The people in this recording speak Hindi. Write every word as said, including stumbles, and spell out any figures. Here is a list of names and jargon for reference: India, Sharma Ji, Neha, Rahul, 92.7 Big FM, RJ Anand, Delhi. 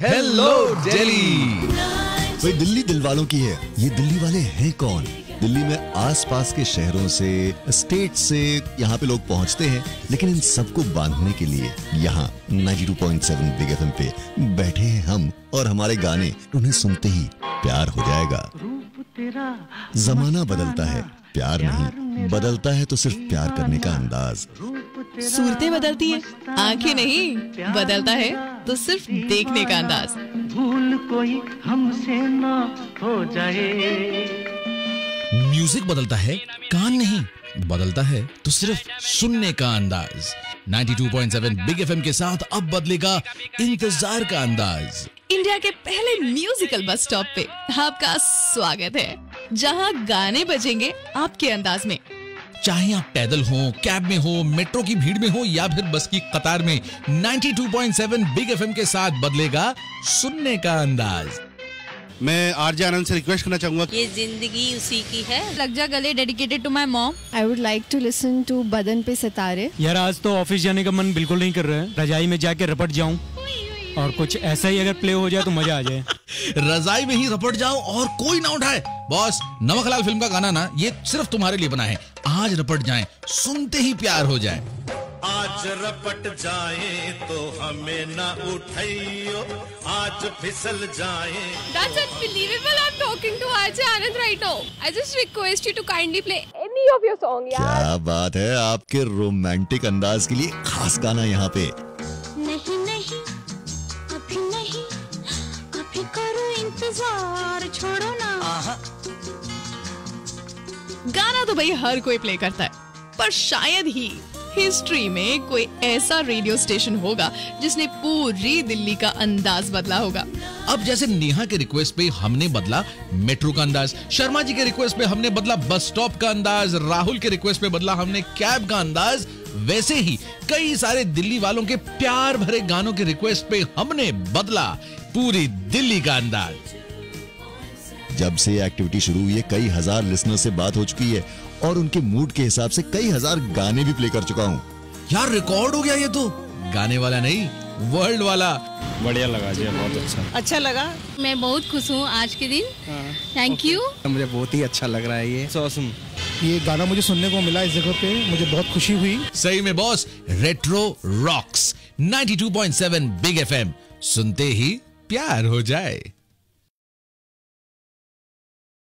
हेलो दिल्ली। भाई दिल्ली दिल वालों की है, ये दिल्ली वाले हैं कौन? दिल्ली में आसपास के शहरों से, स्टेट से यहाँ पे लोग पहुँचते हैं, लेकिन इन सबको बांधने के लिए यहाँ ninety two point seven big FM पे बैठे हैं हम, और हमारे गाने उन्हें सुनते ही प्यार हो जाएगा। जमाना बदलता है, प्यार नहीं बदलता है, तो सिर्फ प्यार करने का अंदाज। सूरतें बदलती है, आंखें नहीं। बदलता है तो सिर्फ देखने का अंदाज। भूल कोई हमसे ना हो जाए। म्यूजिक बदलता है, कान नहीं। बदलता है तो सिर्फ सुनने का अंदाज। Ninety two point seven big FM के साथ अब बदलेगा इंतजार का अंदाज। इंडिया के पहले म्यूजिकल बस स्टॉप पे आपका स्वागत है, जहां गाने बजेंगे आपके अंदाज में। चाहे आप पैदल हो, कैब में हो, मेट्रो की भीड़ में हो, या फिर बस की कतार में, ninety two point seven big FM के साथ बदलेगा सुनने का अंदाज। मैं आरजे आनंद से रिक्वेस्ट करना चाहूंगा, ये जिंदगी उसी की है। लग जा गले dedicated to my mom. I would like to listen to बदन पे सितारे। यार आज तो ऑफिस जाने का मन बिल्कुल नहीं कर रहा है, रजाई में जाके रपट जाऊं और कुछ ऐसा ही अगर प्ले हो जाए तो मजा आ जाए। रजाई में ही रपट जाओ और कोई ना उठाए। बॉस नमकलाल फिल्म का गाना ना, ये सिर्फ तुम्हारे लिए बना है। आज रपट जाएं, सुनते ही प्यार हो जाए। आज रपट जाएं तो हमें ना उठाइयो, आज फिसल जाएं। That's unbelievable. I'm talking to R J Anand right now. I just request you to kindly play any of your song. यार क्या बात है, आपके रोमांटिक अंदाज के लिए खास गाना यहाँ पे। नहीं नहीं अभी नहीं, अभी करो इंतजार, छोड़ो ना। गाना तो भाई हर कोई प्ले करता है, पर शायद ही हिस्ट्री में कोई ऐसा रेडियो स्टेशन होगा जिसने पूरी दिल्ली का अंदाज बदला होगा। अब जैसे नेहा के रिक्वेस्ट पे हमने बदला मेट्रो का अंदाज, शर्मा जी के रिक्वेस्ट पे हमने बदला बस स्टॉप का अंदाज, राहुल के रिक्वेस्ट पे बदला हमने कैब का अंदाज, वैसे ही कई सारे दिल्ली वालों के प्यार भरे गानों के रिक्वेस्ट पे हमने बदला पूरी दिल्ली का अंदाज। जब से एक्टिविटी शुरू हुई है, कई हजार लिसनर से बात हो चुकी है और उनके मूड के हिसाब से कई हजार गाने भी प्ले कर चुका हूँ। यार रिकॉर्ड हो गया, ये तो गाने वाला नहीं वर्ल्ड वाला। बढ़िया लगा जी, बहुत अच्छा अच्छा लगा। मैं बहुत खुश हूँ आज के दिन। थैंक यू, मुझे बहुत ही अच्छा लग रहा है। ये awesome. ये गाना मुझे सुनने को मिला इस जगह पे, मुझे बहुत खुशी हुई सही में। Boss retro rocks ninety two point seven big F M, सुनते ही प्यार हो जाए।